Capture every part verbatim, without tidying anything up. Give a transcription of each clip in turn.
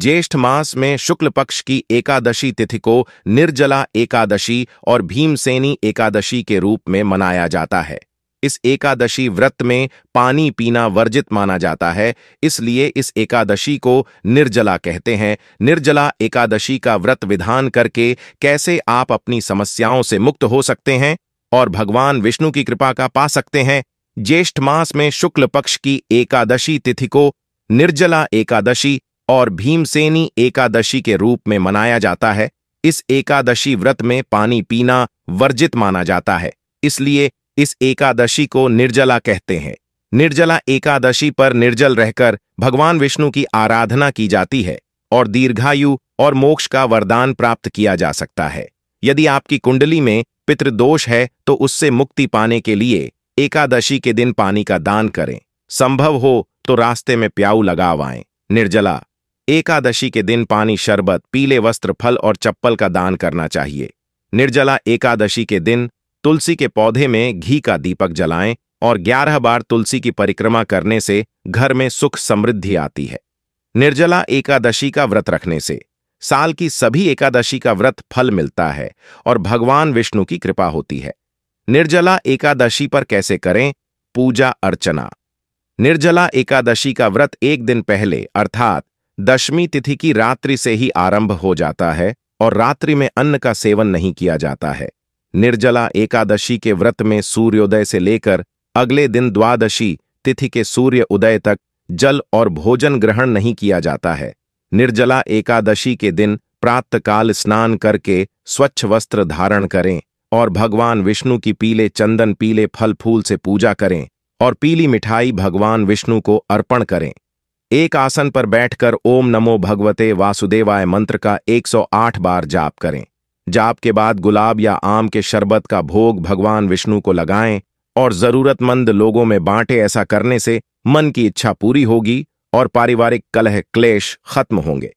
ज्येष्ठ मास में शुक्ल पक्ष की एकादशी तिथि को निर्जला एकादशी और भीमसेनी एकादशी के रूप में मनाया जाता है। इस एकादशी व्रत में पानी पीना वर्जित माना जाता है, इसलिए इस एकादशी को निर्जला कहते हैं। निर्जला एकादशी का व्रत विधान करके कैसे आप अपनी समस्याओं से मुक्त हो सकते हैं और भगवान विष्णु की कृपा का पा सकते हैं। ज्येष्ठ मास में शुक्ल पक्ष की एकादशी तिथि को निर्जला एकादशी और भीमसेनी एकादशी के रूप में मनाया जाता है। इस एकादशी व्रत में पानी पीना वर्जित माना जाता है, इसलिए इस एकादशी को निर्जला कहते हैं। निर्जला एकादशी पर निर्जल रहकर भगवान विष्णु की आराधना की जाती है और दीर्घायु और मोक्ष का वरदान प्राप्त किया जा सकता है। यदि आपकी कुंडली में पितृदोष है तो उससे मुक्ति पाने के लिए एकादशी के दिन पानी का दान करें, संभव हो तो रास्ते में प्याऊ लगाव आएं। निर्जला एकादशी के दिन पानी, शरबत, पीले वस्त्र, फल और चप्पल का दान करना चाहिए। निर्जला एकादशी के दिन तुलसी के पौधे में घी का दीपक जलाएं और ग्यारह बार तुलसी की परिक्रमा करने से घर में सुख समृद्धि आती है। निर्जला एकादशी का व्रत रखने से साल की सभी एकादशी का व्रत फल मिलता है और भगवान विष्णु की कृपा होती है। निर्जला एकादशी पर कैसे करें पूजा अर्चना। निर्जला एकादशी का व्रत एक दिन पहले अर्थात दशमी तिथि की रात्रि से ही आरंभ हो जाता है और रात्रि में अन्न का सेवन नहीं किया जाता है। निर्जला एकादशी के व्रत में सूर्योदय से लेकर अगले दिन द्वादशी तिथि के सूर्य उदय तक जल और भोजन ग्रहण नहीं किया जाता है। निर्जला एकादशी के दिन प्रातःकाल स्नान करके स्वच्छ वस्त्र धारण करें और भगवान विष्णु की पीले चंदन, पीले फल फूल से पूजा करें और पीली मिठाई भगवान विष्णु को अर्पण करें। एक आसन पर बैठकर ओम नमो भगवते वासुदेवाय मंत्र का एक सौ आठ बार जाप करें। जाप के बाद गुलाब या आम के शरबत का भोग भगवान विष्णु को लगाएं और जरूरतमंद लोगों में बांटें। ऐसा करने से मन की इच्छा पूरी होगी और पारिवारिक कलह क्लेश खत्म होंगे।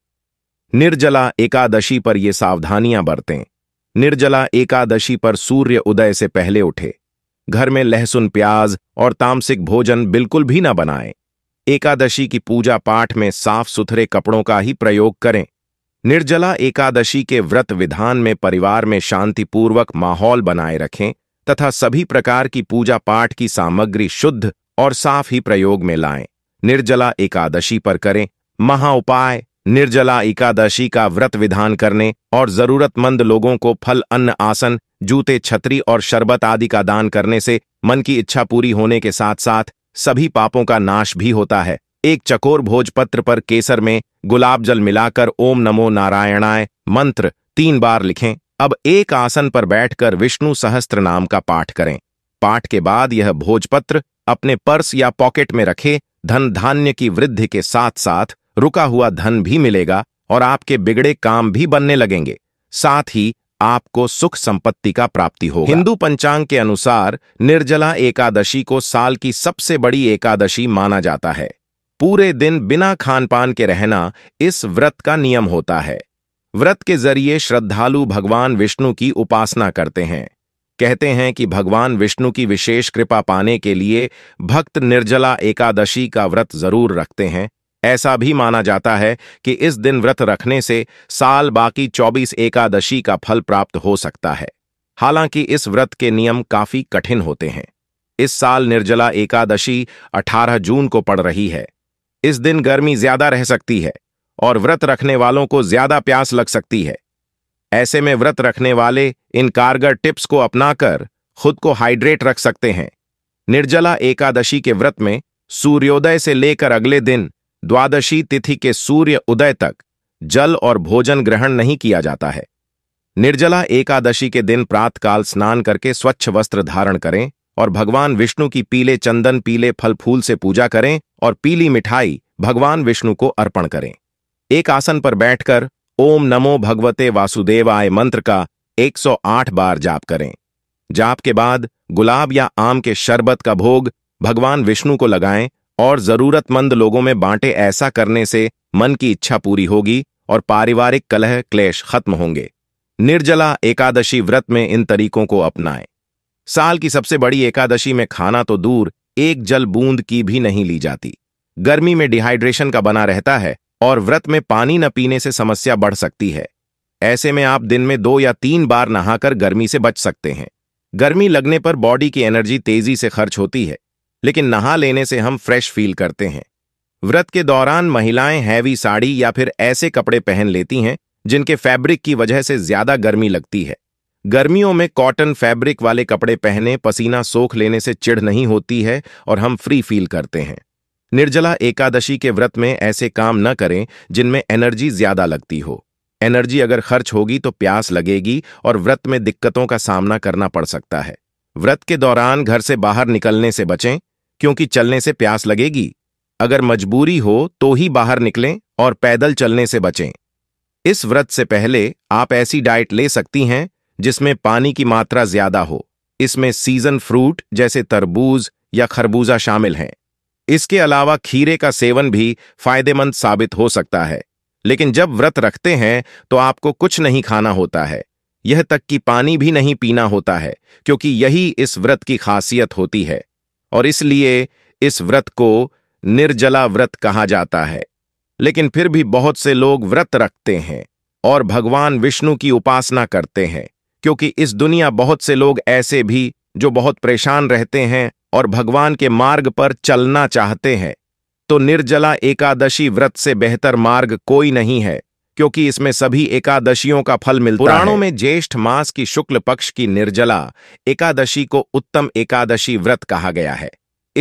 निर्जला एकादशी पर ये सावधानियां बरतें। निर्जला एकादशी पर सूर्य उदय से पहले उठे। घर में लहसुन, प्याज और तामसिक भोजन बिल्कुल भी न बनाएं। एकादशी की पूजा पाठ में साफ सुथरे कपड़ों का ही प्रयोग करें। निर्जला एकादशी के व्रत विधान में परिवार में शांतिपूर्वक माहौल बनाए रखें तथा सभी प्रकार की पूजा पाठ की सामग्री शुद्ध और साफ ही प्रयोग में लाएं। निर्जला एकादशी पर करें महाउपाय। निर्जला एकादशी का व्रत विधान करने और जरूरतमंद लोगों को फल, अन्न, आसन, जूते, छतरी और शरबत आदि का दान करने से मन की इच्छा पूरी होने के साथ साथ सभी पापों का नाश भी होता है। एक चकोर भोजपत्र पर केसर में गुलाब जल मिलाकर ओम नमो नारायणाय मंत्र तीन बार लिखें। अब एक आसन पर बैठकर विष्णु सहस्त्र नाम का पाठ करें। पाठ के बाद यह भोजपत्र अपने पर्स या पॉकेट में रखें। धन धान्य की वृद्धि के साथ साथ रुका हुआ धन भी मिलेगा और आपके बिगड़े काम भी बनने लगेंगे, साथ ही आपको सुख संपत्ति का प्राप्ति होगा। हिंदू पंचांग के अनुसार निर्जला एकादशी को साल की सबसे बड़ी एकादशी माना जाता है। पूरे दिन बिना खान पान के रहना इस व्रत का नियम होता है। व्रत के जरिए श्रद्धालु भगवान विष्णु की उपासना करते हैं। कहते हैं कि भगवान विष्णु की विशेष कृपा पाने के लिए भक्त निर्जला एकादशी का व्रत जरूर रखते हैं। ऐसा भी माना जाता है कि इस दिन व्रत रखने से साल बाकी चौबीस एकादशी का फल प्राप्त हो सकता है। हालांकि इस व्रत के नियम काफी कठिन होते हैं। इस साल निर्जला एकादशी अठारह जून को पड़ रही है। इस दिन गर्मी ज्यादा रह सकती है और व्रत रखने वालों को ज्यादा प्यास लग सकती है। ऐसे में व्रत रखने वाले इन कारगर टिप्स को अपनाकर खुद को हाइड्रेट रख सकते हैं। निर्जला एकादशी के व्रत में सूर्योदय से लेकर अगले दिन द्वादशी तिथि के सूर्य उदय तक जल और भोजन ग्रहण नहीं किया जाता है। निर्जला एकादशी के दिन प्रातःकाल स्नान करके स्वच्छ वस्त्र धारण करें और भगवान विष्णु की पीले चंदन, पीले फल फूल से पूजा करें और पीली मिठाई भगवान विष्णु को अर्पण करें। एक आसन पर बैठकर ओम नमो भगवते वासुदेवाय मंत्र का एक सौ आठ बार जाप करें। जाप के बाद गुलाब या आम के शरबत का भोग भगवान विष्णु को लगाएं और जरूरतमंद लोगों में बांटे। ऐसा करने से मन की इच्छा पूरी होगी और पारिवारिक कलह क्लेश खत्म होंगे। निर्जला एकादशी व्रत में इन तरीकों को अपनाएं। साल की सबसे बड़ी एकादशी में खाना तो दूर, एक जल बूंद की भी नहीं ली जाती। गर्मी में डिहाइड्रेशन का बना रहता है और व्रत में पानी न पीने से समस्या बढ़ सकती है। ऐसे में आप दिन में दो या तीन बार नहाकर गर्मी से बच सकते हैं। गर्मी लगने पर बॉडी की एनर्जी तेजी से खर्च होती है, लेकिन नहा लेने से हम फ्रेश फील करते हैं। व्रत के दौरान महिलाएं हैवी साड़ी या फिर ऐसे कपड़े पहन लेती हैं जिनके फैब्रिक की वजह से ज्यादा गर्मी लगती है। गर्मियों में कॉटन फैब्रिक वाले कपड़े पहने, पसीना सोख लेने से चिढ़ नहीं होती है और हम फ्री फील करते हैं। निर्जला एकादशी के व्रत में ऐसे काम न करें जिनमें एनर्जी ज्यादा लगती हो। एनर्जी अगर खर्च होगी तो प्यास लगेगी और व्रत में दिक्कतों का सामना करना पड़ सकता है। व्रत के दौरान घर से बाहर निकलने से बचें, क्योंकि चलने से प्यास लगेगी। अगर मजबूरी हो तो ही बाहर निकलें और पैदल चलने से बचें। इस व्रत से पहले आप ऐसी डाइट ले सकती हैं जिसमें पानी की मात्रा ज्यादा हो। इसमें सीजन फ्रूट जैसे तरबूज या खरबूजा शामिल हैं। इसके अलावा खीरे का सेवन भी फायदेमंद साबित हो सकता है। लेकिन जब व्रत रखते हैं तो आपको कुछ नहीं खाना होता है, यह तक कि पानी भी नहीं पीना होता है, क्योंकि यही इस व्रत की खासियत होती है और इसलिए इस व्रत को निर्जला व्रत कहा जाता है। लेकिन फिर भी बहुत से लोग व्रत रखते हैं और भगवान विष्णु की उपासना करते हैं, क्योंकि इस दुनिया बहुत से लोग ऐसे भी जो बहुत परेशान रहते हैं और भगवान के मार्ग पर चलना चाहते हैं। तो निर्जला एकादशी व्रत से बेहतर मार्ग कोई नहीं है, क्योंकि इसमें सभी एकादशियों का फल मिलता है। पुराणों में ज्येष्ठ मास की शुक्ल पक्ष की निर्जला एकादशी को उत्तम एकादशी व्रत कहा गया है।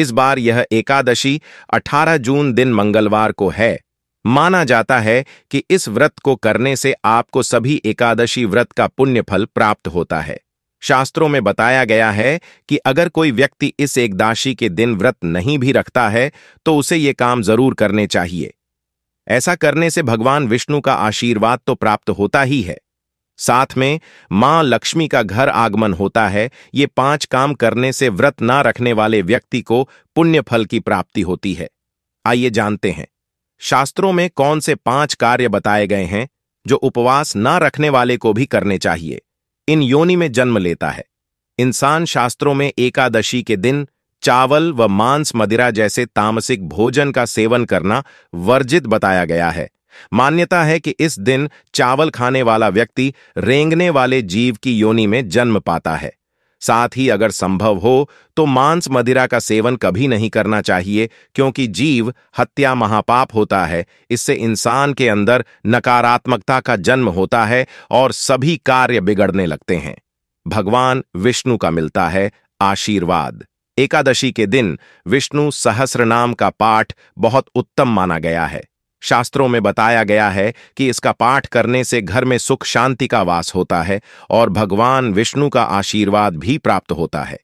इस बार यह एकादशी अठारह जून दिन मंगलवार को है। माना जाता है कि इस व्रत को करने से आपको सभी एकादशी व्रत का पुण्यफल प्राप्त होता है। शास्त्रों में बताया गया है कि अगर कोई व्यक्ति इस एकादशी के दिन व्रत नहीं भी रखता है तो उसे ये काम जरूर करने चाहिए। ऐसा करने से भगवान विष्णु का आशीर्वाद तो प्राप्त होता ही है, साथ में मां लक्ष्मी का घर आगमन होता है। ये पांच काम करने से व्रत ना रखने वाले व्यक्ति को पुण्यफल की प्राप्ति होती है। आइए जानते हैं शास्त्रों में कौन से पांच कार्य बताए गए हैं जो उपवास ना रखने वाले को भी करने चाहिए। इन योनि में जन्म लेता है इंसान। शास्त्रों में एकादशी के दिन चावल व मांस मदिरा जैसे तामसिक भोजन का सेवन करना वर्जित बताया गया है। मान्यता है कि इस दिन चावल खाने वाला व्यक्ति रेंगने वाले जीव की योनि में जन्म पाता है। साथ ही अगर संभव हो तो मांस मदिरा का सेवन कभी नहीं करना चाहिए, क्योंकि जीव हत्या महापाप होता है। इससे इंसान के अंदर नकारात्मकता का जन्म होता है और सभी कार्य बिगड़ने लगते हैं। भगवान विष्णु का मिलता है आशीर्वाद। एकादशी के दिन विष्णु सहस्रनाम का पाठ बहुत उत्तम माना गया है। शास्त्रों में बताया गया है कि इसका पाठ करने से घर में सुख शांति का वास होता है और भगवान विष्णु का आशीर्वाद भी प्राप्त होता है।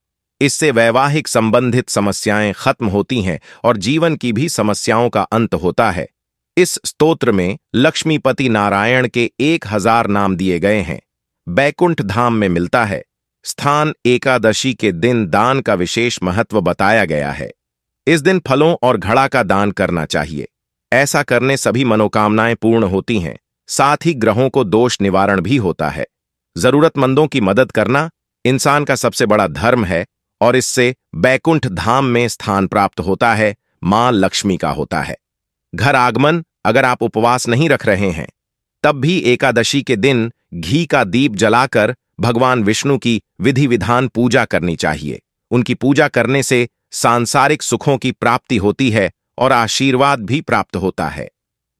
इससे वैवाहिक संबंधित समस्याएं खत्म होती हैं और जीवन की भी समस्याओं का अंत होता है। इस स्तोत्र में लक्ष्मीपति नारायण के एक हजार नाम दिए गए हैं। बैकुंठ धाम में मिलता है स्थान। एकादशी के दिन दान का विशेष महत्व बताया गया है। इस दिन फलों और घड़ा का दान करना चाहिए। ऐसा करने सभी मनोकामनाएं पूर्ण होती हैं। साथ ही ग्रहों को दोष निवारण भी होता है। जरूरतमंदों की मदद करना इंसान का सबसे बड़ा धर्म है और इससे बैकुंठ धाम में स्थान प्राप्त होता है, मां लक्ष्मी का होता है। घर आगमन। अगर आप उपवास नहीं रख रहे हैं तब भी एकादशी के दिन घी का दीप जलाकर भगवान विष्णु की विधि विधान पूजा करनी चाहिए। उनकी पूजा करने से सांसारिक सुखों की प्राप्ति होती है और आशीर्वाद भी प्राप्त होता है।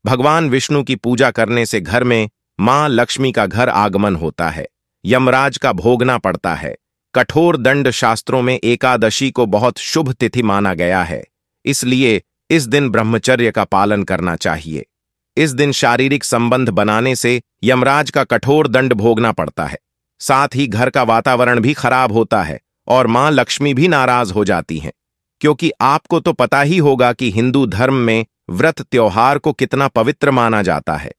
भगवान विष्णु की पूजा करने से घर में मां लक्ष्मी का घर आगमन होता है। यमराज का भोगना पड़ता है। कठोर दंड। शास्त्रों में एकादशी को बहुत शुभ तिथि माना गया है, इसलिए इस दिन ब्रह्मचर्य का पालन करना चाहिए। इस दिन शारीरिक संबंध बनाने से यमराज का कठोर दंड भोगना पड़ता है। साथ ही घर का वातावरण भी खराब होता है और मां लक्ष्मी भी नाराज हो जाती हैं, क्योंकि आपको तो पता ही होगा कि हिंदू धर्म में व्रत त्योहार को कितना पवित्र माना जाता है।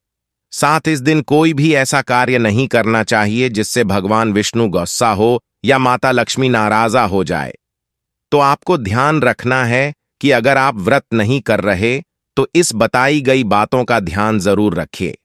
साथ इस दिन कोई भी ऐसा कार्य नहीं करना चाहिए जिससे भगवान विष्णु गुस्सा हो या माता लक्ष्मी नाराजा हो जाए। तो आपको ध्यान रखना है कि अगर आप व्रत नहीं कर रहे तो इस बताई गई बातों का ध्यान जरूर रखिए।